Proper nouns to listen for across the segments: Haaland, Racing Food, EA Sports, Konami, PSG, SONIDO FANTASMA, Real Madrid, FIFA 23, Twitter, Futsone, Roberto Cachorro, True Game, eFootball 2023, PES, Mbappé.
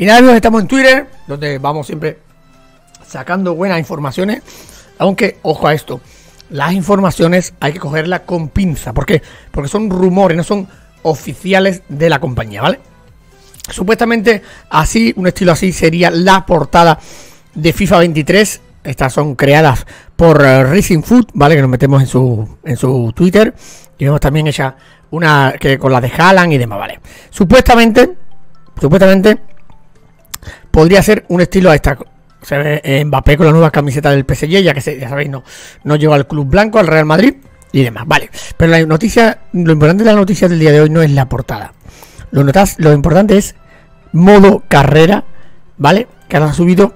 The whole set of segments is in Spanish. Y nada, amigos, estamos en Twitter, donde vamos siempre sacando buenas informaciones. Aunque, ojo a esto, las informaciones hay que cogerlas con pinza. ¿Por qué? Porque son rumores, no son oficiales de la compañía, ¿vale? Supuestamente así, un estilo así sería la portada de FIFA 23. Estas son creadas por Racing Food, ¿vale? Que nos metemos en su Twitter. Y vemos también ella una que con la de Haaland y demás, ¿vale? Supuestamente podría ser un estilo a esta. Se ve Mbappé con la nueva camiseta del PSG, ya que ya sabéis, no lleva al club blanco, al Real Madrid y demás, ¿vale? Pero la noticia, lo importante de la noticia del día de hoy no es la portada. Lo importante es modo carrera, ¿vale? Que ahora ha subido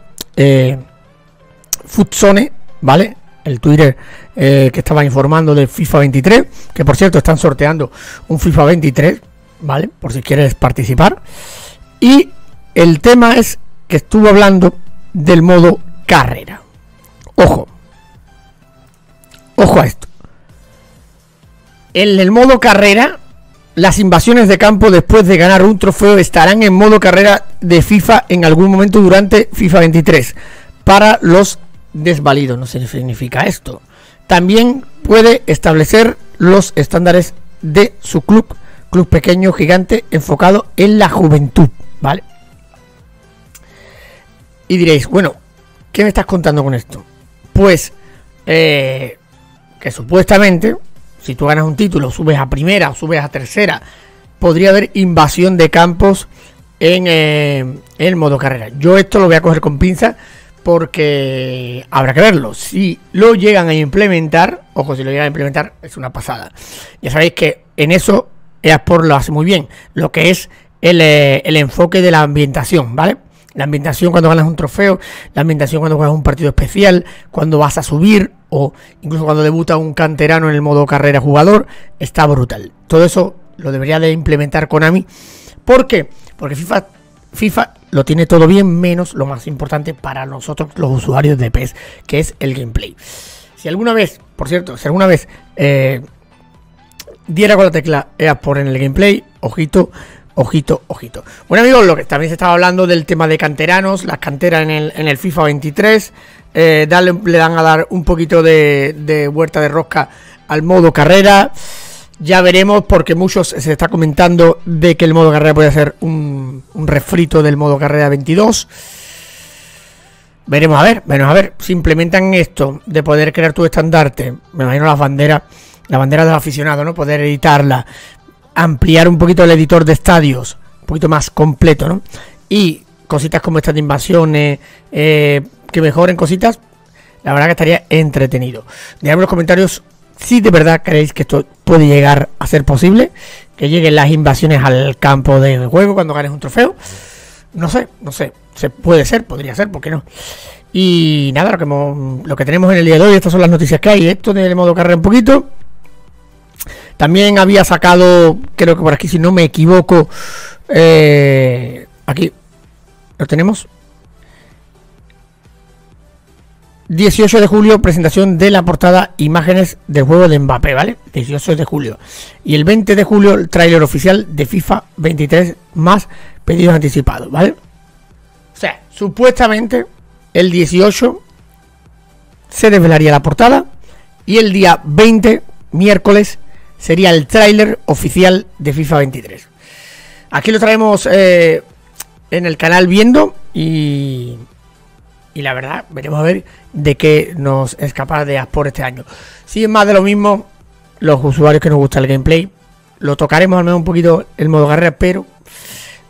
Futsone, ¿vale? El Twitter que estaba informando de FIFA 23, que por cierto están sorteando un FIFA 23, ¿vale? Por si quieres participar. Y el tema es que estuvo hablando del modo carrera. Ojo a esto. En el modo carrera, las invasiones de campo después de ganar un trofeo estarán en modo carrera de FIFA en algún momento durante FIFA 23 para los desvalidos. No sé qué significa esto. También puede establecer los estándares de su club pequeño, gigante, enfocado en la juventud, ¿vale? Y diréis, bueno, ¿qué me estás contando con esto? Pues que supuestamente, si tú ganas un título, subes a primera o subes a tercera, podría haber invasión de campos en el modo carrera. Yo esto lo voy a coger con pinzas porque habrá que verlo. Si lo llegan a implementar, ojo, si lo llegan a implementar, es una pasada. Ya sabéis que en eso EA Sports lo hace muy bien, lo que es el enfoque de la ambientación, ¿vale? La ambientación cuando ganas un trofeo, la ambientación cuando juegas un partido especial, cuando vas a subir o incluso cuando debuta un canterano en el modo carrera jugador, está brutal. Todo eso lo debería de implementar Konami. ¿Por qué? Porque FIFA lo tiene todo bien, menos lo más importante para nosotros los usuarios de PES, que es el gameplay. Si alguna vez, por cierto, si alguna vez diera con la tecla EA Sports en el gameplay, ojito, ojito, ojito. Bueno, amigos, lo que también se estaba hablando del tema de canteranos, las canteras en el FIFA 23. Le dan a dar un poquito de vuelta de rosca al modo carrera. Ya veremos, porque muchos se está comentando de que el modo carrera puede ser un refrito del modo carrera 22. Veremos a ver. Si implementan esto de poder crear tu estandarte, me imagino las banderas de los aficionados, ¿no? Poder editarla, ampliar un poquito el editor de estadios, un poquito más completo, ¿no? Y cositas como estas de invasiones, que mejoren cositas, la verdad que estaría entretenido. Dejadme en los comentarios si de verdad creéis que esto puede llegar a ser posible, que lleguen las invasiones al campo de juego cuando ganes un trofeo. No sé, puede ser, podría ser, ¿por qué no? Y nada, lo que tenemos en el día de hoy, estas son las noticias que hay. Esto del modo carrera un poquito. También había sacado, creo que por aquí, si no me equivoco, aquí lo tenemos, 18 de julio, presentación de la portada, imágenes del juego de Mbappé, ¿vale? 18 de julio. Y el 20 de julio, el tráiler oficial de FIFA 23 más pedidos anticipados, ¿vale? O sea, supuestamente el 18 se desvelaría la portada y el día 20, miércoles, sería el tráiler oficial de FIFA 23. Aquí lo traemos en el canal viendo y la verdad, veremos a ver de qué nos es capaz de EA Sports este año. Si es más de lo mismo, los usuarios que nos gusta el gameplay, lo tocaremos al menos un poquito el modo carrera, pero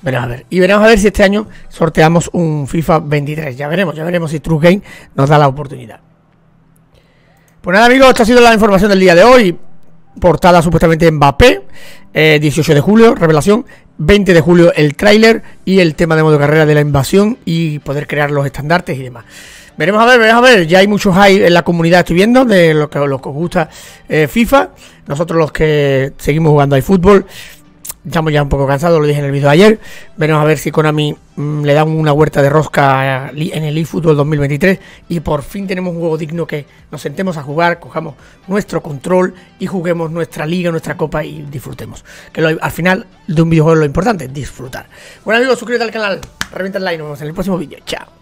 veremos a ver. Y veremos a ver si este año sorteamos un FIFA 23. Ya veremos si True Game nos da la oportunidad. Pues nada, amigos, esta ha sido la información del día de hoy. Portada supuestamente Mbappé, 18 de julio, revelación, 20 de julio el tráiler y el tema de modo carrera de la invasión y poder crear los estandartes y demás. Veremos a ver, ya hay muchos hype en la comunidad, estoy viendo, de los que os gusta FIFA. Nosotros los que seguimos jugando al fútbol, Estamos ya un poco cansados, lo dije en el vídeo de ayer. Veremos a ver si Konami le dan una vuelta de rosca en el eFootball 2023 y por fin tenemos un juego digno que nos sentemos a jugar, cojamos nuestro control y juguemos nuestra liga, nuestra copa y disfrutemos. Que al final de un videojuego es lo importante, disfrutar. Bueno amigos, suscríbete al canal, revienta el like, nos vemos en el próximo vídeo. Chao.